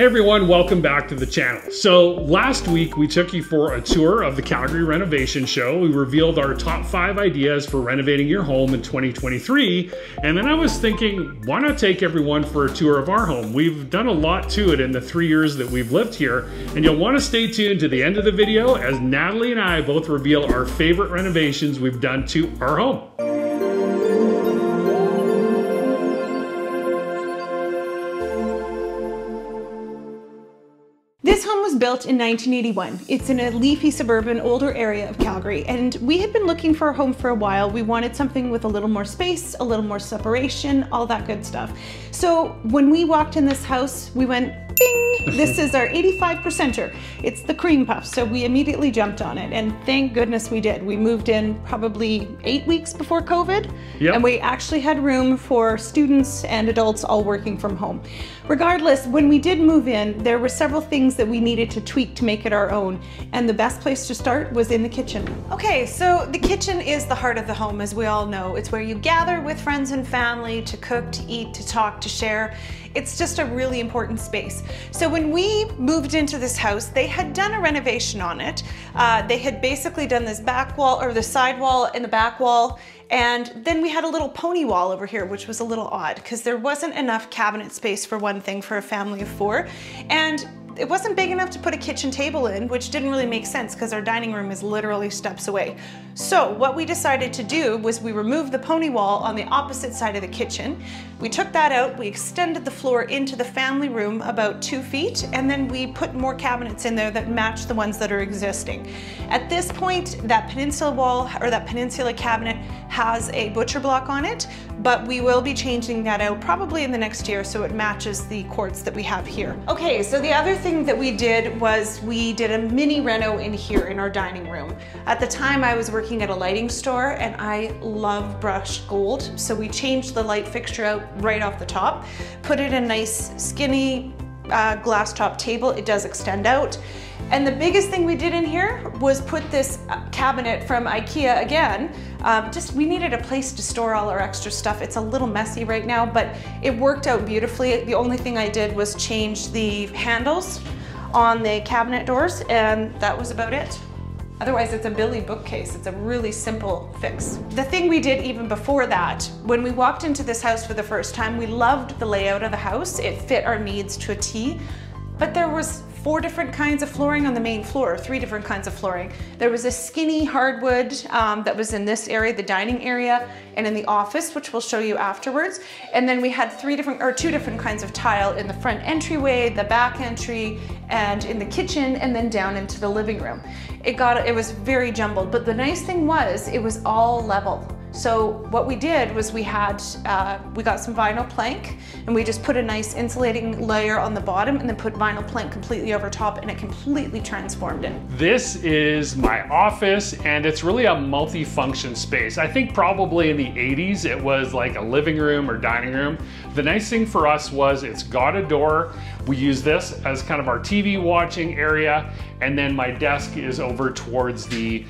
Hey everyone, welcome back to the channel. So last week we took you for a tour of the Calgary Renovation Show. We revealed our top 5 ideas for renovating your home in 2023. And then I was thinking, why not take everyone for a tour of our home? We've done a lot to it in the 3 years that we've lived here. And you'll want to stay tuned to the end of the video as Natalie and I both reveal our favorite renovations we've done to our home. This home was built in 1981. It's in a leafy suburban older area of Calgary, and we had been looking for a home for a while. We wanted something with a little more space, a little more separation, all that good stuff. So when we walked in this house, we went, bing, this is our 85%er. It's the cream puff. So we immediately jumped on it, and thank goodness we did. We moved in probably 8 weeks before COVID, yep. And we actually had room for students and adults all working from home. Regardless, when we did move in, there were several things that we needed to tweak to make it our own, and the best place to start was in the kitchen. Okay, so the kitchen is the heart of the home, as we all know. It's where you gather with friends and family to cook, to eat, to talk, to share. It's just a really important space. So when we moved into this house, they had done a renovation on it. They had basically done this back wall, or the side wall and the back wall, and then we had a little pony wall over here, which was a little odd because there wasn't enough cabinet space, for one thing, for a family of 4, and it wasn't big enough to put a kitchen table in, which didn't really make sense because our dining room is literally steps away. So what we decided to do was we removed the pony wall on the opposite side of the kitchen. We took that out, we extended the floor into the family room about 2 feet, and then we put more cabinets in there that match the ones that are existing. At this point, that peninsula wall, or that peninsula cabinet, has a butcher block on it, but we will be changing that out probably in the next year so it matches the quartz that we have here. Okay, so the other thing that we did was we did a mini reno in here in our dining room. At the time I was working at a lighting store, and I love brushed gold, so we changed the light fixture out right off the top, put it in a nice skinny glass top table. It does extend out. And the biggest thing we did in here was put this cabinet from IKEA again. We needed a place to store all our extra stuff. It's a little messy right now, but it worked out beautifully. The only thing I did was change the handles on the cabinet doors, and that was about it. Otherwise, it's a Billy bookcase. It's a really simple fix. The thing we did even before that, when we walked into this house for the first time, we loved the layout of the house. It fit our needs to a T, but there was 4 different kinds of flooring on the main floor, 3 different kinds of flooring. There was a skinny hardwood that was in this area, the dining area, and in the office, which we'll show you afterwards. And then we had 2 different kinds of tile in the front entryway, the back entry, and in the kitchen, and then down into the living room. It was very jumbled, but the nice thing was it was all level. So what we did was we got some vinyl plank, and we just put a nice insulating layer on the bottom and then put vinyl plank completely over top, and it completely transformed it. This is my office, and it's really a multi-function space. I think probably in the 80s it was like a living room or dining room. The nice thing for us was it's got a door. We use this as kind of our TV watching area, and then my desk is over towards the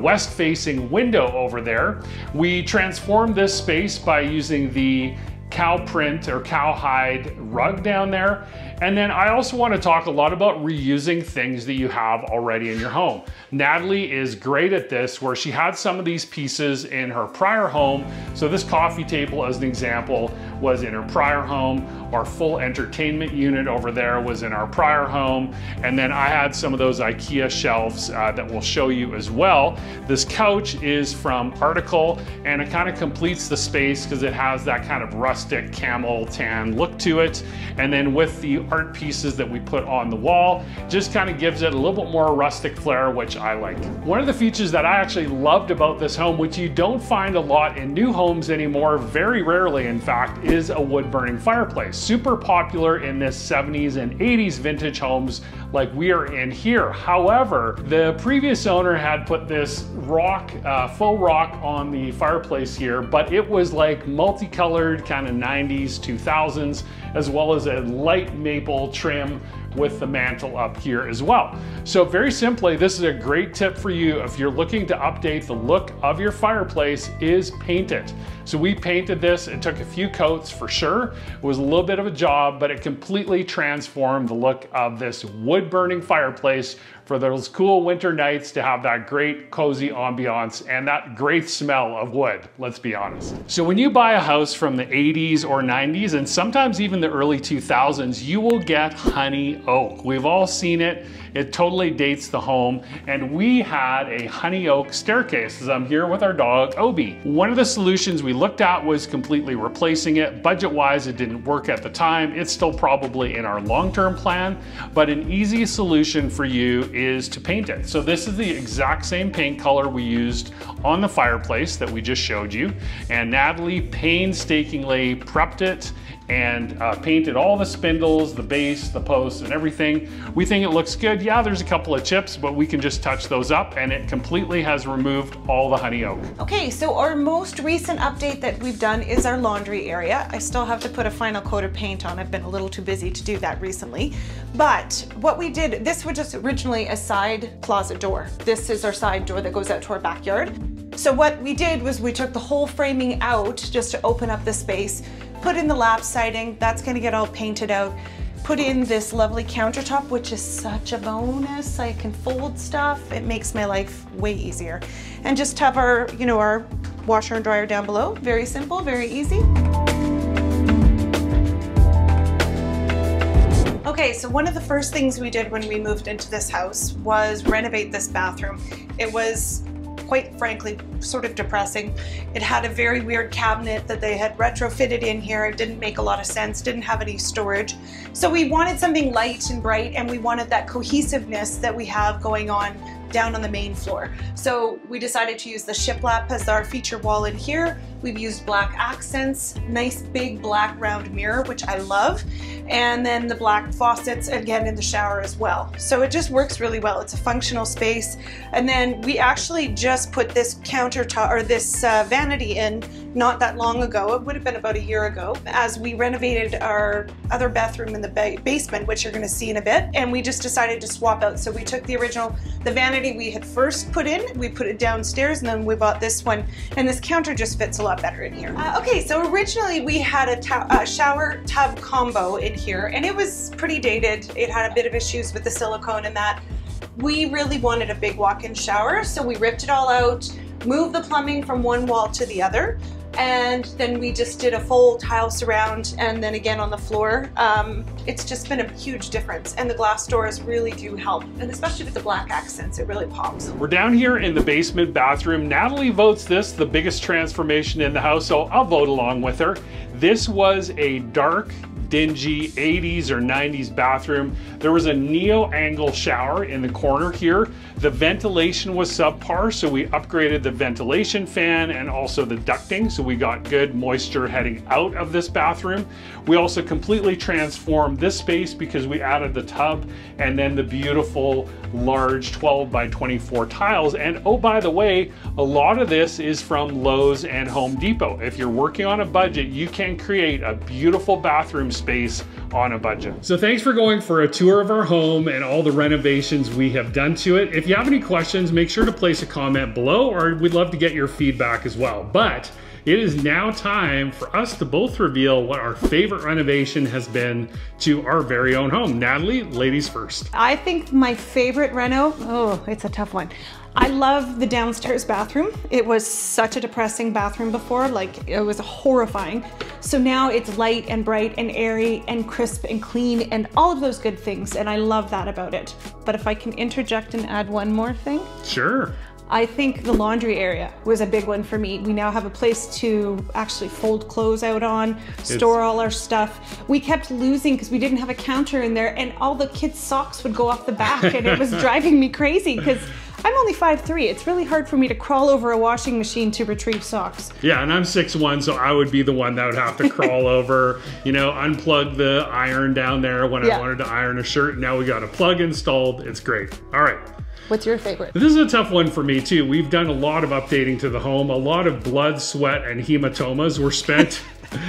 west-facing window over there. We transformed this space by using the cow print or cowhide rug down there. And then I also want to talk a lot about reusing things that you have already in your home. Natalie is great at this, where she had some of these pieces in her prior home. So this coffee table, as an example, was in her prior home. Our full entertainment unit over there was in our prior home. And then I had some of those IKEA shelves that we'll show you as well. This couch is from Article, and it kind of completes the space because it has that kind of rustic camel tan look to it. And then with the art pieces that we put on the wall, just kind of gives it a little bit more rustic flair, which I like. One of the features that I actually loved about this home, which you don't find a lot in new homes anymore, very rarely in fact, is a wood burning fireplace. Super popular in this 70s and 80s vintage homes like we are in here. However, the previous owner had put this rock, faux rock on the fireplace here, but it was like multicolored kind of 90s, 2000s, as well as a light maple trim with the mantle up here as well. So very simply, this is a great tip for you if you're looking to update the look of your fireplace, is paint it. So we painted this, it took a few coats for sure. It was a little bit of a job, but it completely transformed the look of this wood burning fireplace for those cool winter nights to have that great cozy ambiance and that great smell of wood, let's be honest. So when you buy a house from the 80s or 90s, and sometimes even the early 2000s, you will get honey oak. We've all seen it. It totally dates the home. And we had a honey oak staircase, as I'm here with our dog, Obi. One of the solutions we looked at was completely replacing it. Budget-wise, it didn't work at the time. It's still probably in our long-term plan, but an easy solution for you is to paint it. So this is the exact same paint color we used on the fireplace that we just showed you. And Natalie painstakingly prepped it and painted all the spindles, the base, the posts, and everything. We think it looks good. Yeah, there's a couple of chips, but we can just touch those up, and it completely has removed all the honey oak. Okay, so our most recent update that we've done is our laundry area. I still have to put a final coat of paint on. I've been a little too busy to do that recently. But what we did, this was just originally a side closet door. This is our side door that goes out to our backyard. So what we did was we took the whole framing out just to open up the space, put in the lap siding, that's gonna get all painted out, put in this lovely countertop, which is such a bonus. I can fold stuff, it makes my life way easier. And just have our, you know, our washer and dryer down below. Very simple, very easy. Okay, so one of the first things we did when we moved into this house was renovate this bathroom. It was, quite frankly, sort of depressing. It had a very weird cabinet that they had retrofitted in here. It didn't make a lot of sense, didn't have any storage. So we wanted something light and bright, and we wanted that cohesiveness that we have going on down on the main floor. So we decided to use the shiplap as our feature wall in here. We've used black accents, nice big black round mirror, which I love. And then the black faucets again in the shower as well. So it just works really well. It's a functional space. And then we actually just put this countertop or this vanity in not that long ago. It would have been about a year ago as we renovated our other bathroom in the basement, which you're gonna see in a bit. And we just decided to swap out. So we took the original, the vanity we had first put in, we put it downstairs, and then we bought this one. And this counter just fits a lot better in here. Okay, so originally we had a shower tub combo in here, and it was pretty dated. It had a bit of issues with the silicone and that. We really wanted a big walk-in shower, so we ripped it all out, moved the plumbing from one wall to the other, and then we just did a full tile surround and then again on the floor. It's just been a huge difference, and the glass doors really do help, and especially with the black accents, it really pops. We're down here in the basement bathroom. Natalie votes this the biggest transformation in the house, so I'll vote along with her. This was a dark, dingy 80s or 90s bathroom. There was a neo-angle shower in the corner here. The ventilation was subpar, so we upgraded the ventilation fan and also the ducting, so we got good moisture heading out of this bathroom. We also completely transformed this space because we added the tub and then the beautiful large 12 by 24 tiles. And oh, by the way, a lot of this is from Lowe's and Home Depot. If you're working on a budget, you can create a beautiful bathroom space on a budget. So thanks for going for a tour of our home and all the renovations we have done to it. If you have any questions, make sure to place a comment below, or we'd love to get your feedback as well. But it is now time for us to both reveal what our favorite renovation has been to our very own home. Natalie, ladies first. I think my favorite reno, oh, it's a tough one. I love the downstairs bathroom. It was such a depressing bathroom before, like it was horrifying. So now it's light and bright and airy and crisp and clean and all of those good things, and I love that about it. But if I can interject and add one more thing. Sure. I think the laundry area was a big one for me. We now have a place to actually fold clothes out on, store all our stuff. We kept losing because we didn't have a counter in there, and all the kids' socks would go off the back, and it was driving me crazy because I'm only 5'3". It's really hard for me to crawl over a washing machine to retrieve socks. Yeah, and I'm 6'1", so I would be the one that would have to crawl over, you know, unplug the iron down there when I wanted to iron a shirt. Now we got a plug installed. It's great. All right. What's your favorite? This is a tough one for me too. We've done a lot of updating to the home. A lot of blood, sweat, and hematomas were spent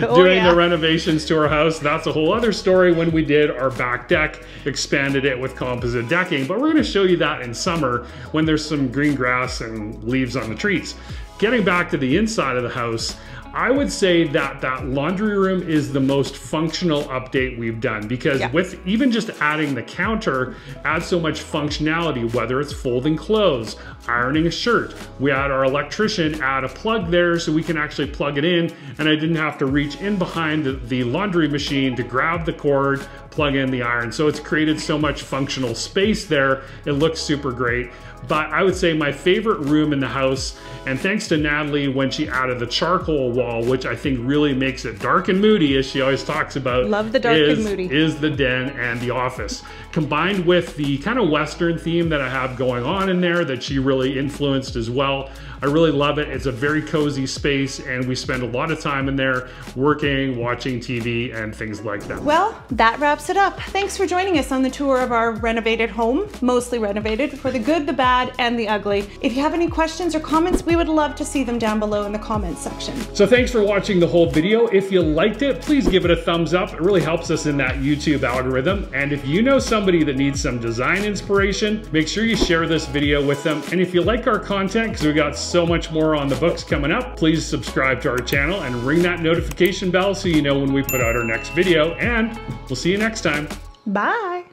doing the renovations to our house. That's a whole other story when we did our back deck, expanded it with composite decking, but we're gonna show you that in summer when there's some green grass and leaves on the trees. Getting back to the inside of the house, I would say that that laundry room is the most functional update we've done, because with even just adding the counter adds so much functionality, whether it's folding clothes, ironing a shirt. We had our electrician add a plug there so we can actually plug it in, and I didn't have to reach in behind the laundry machine to grab the cord, plug in the iron. So it's created so much functional space there. It looks super great. But I would say my favorite room in the house, and thanks to Natalie when she added the charcoal wall, which I think really makes it dark and moody, as she always talks about. Love the dark and moody. Is the den and the office. Combined with the kind of Western theme that I have going on in there that she really influenced as well. I really love it. It's a very cozy space, and we spend a lot of time in there working, watching TV, and things like that. Well, that wraps it up. Thanks for joining us on the tour of our renovated home, mostly renovated, for the good, the bad, and the ugly. If you have any questions or comments, we would love to see them down below in the comments section. So thanks for watching the whole video. If you liked it, please give it a thumbs up. It really helps us in that YouTube algorithm. And if you know somebody that needs some design inspiration, make sure you share this video with them. And if you like our content, because we got so much more on the books coming up, please subscribe to our channel and ring that notification bell so you know when we put out our next video, and we'll see you next time. Bye.